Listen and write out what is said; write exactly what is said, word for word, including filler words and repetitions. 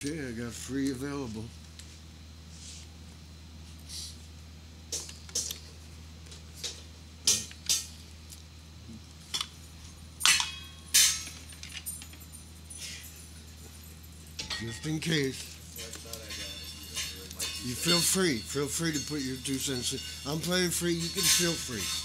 Yeah, I got free available. Just in case. You feel free. Feel free to put your two cents in. I'm playing free. You can feel free.